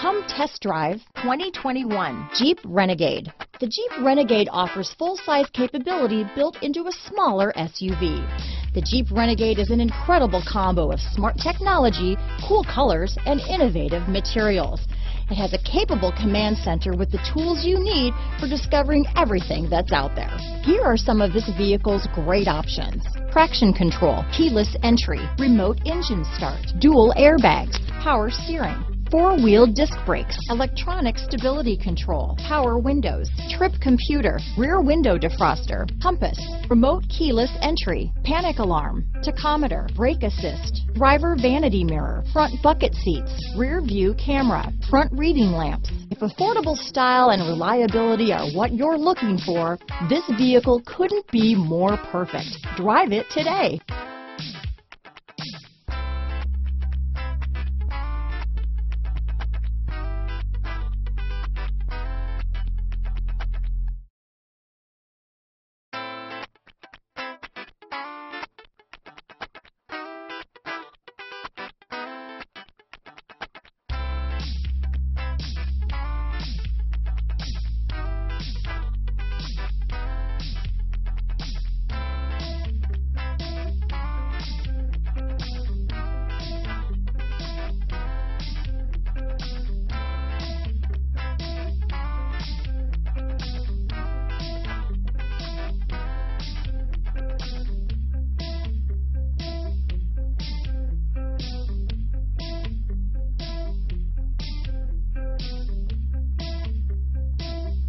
Come test drive 2021 Jeep Renegade. The Jeep Renegade offers full-size capability built into a smaller SUV. The Jeep Renegade is an incredible combo of smart technology, cool colors, and innovative materials. It has a capable command center with the tools you need for discovering everything that's out there. Here are some of this vehicle's great options: traction control, keyless entry, remote engine start, dual airbags, power steering, four-wheel disc brakes, electronic stability control, power windows, trip computer, rear window defroster, compass, remote keyless entry, panic alarm, tachometer, brake assist, driver vanity mirror, front bucket seats, rear view camera, front reading lamps. If affordable style and reliability are what you're looking for, this vehicle couldn't be more perfect. Drive it today.